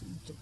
That's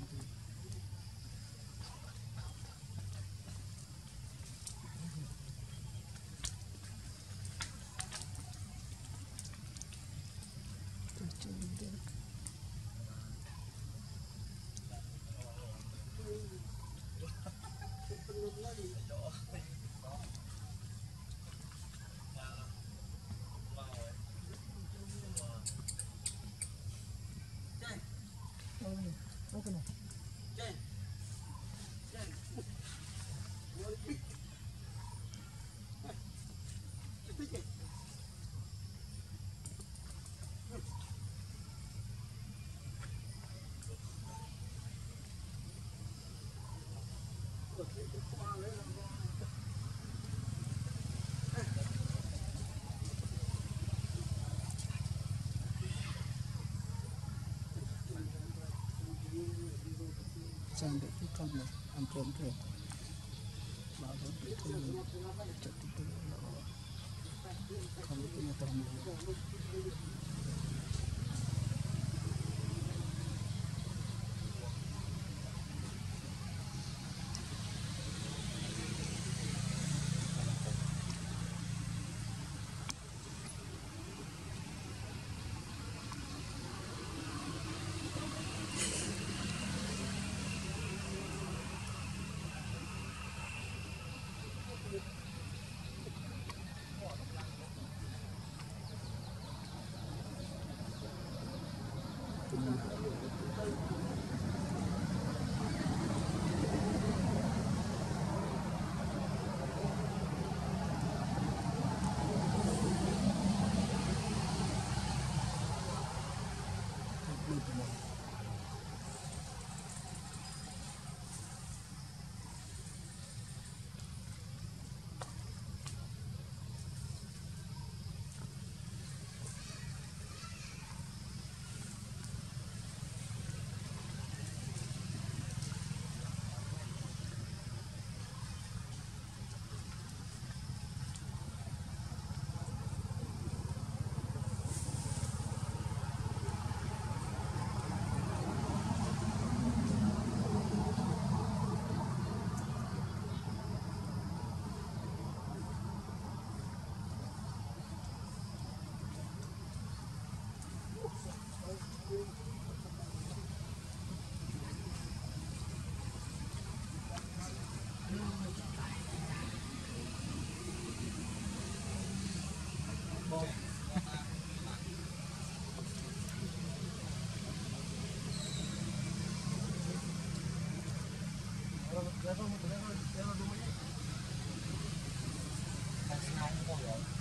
not important.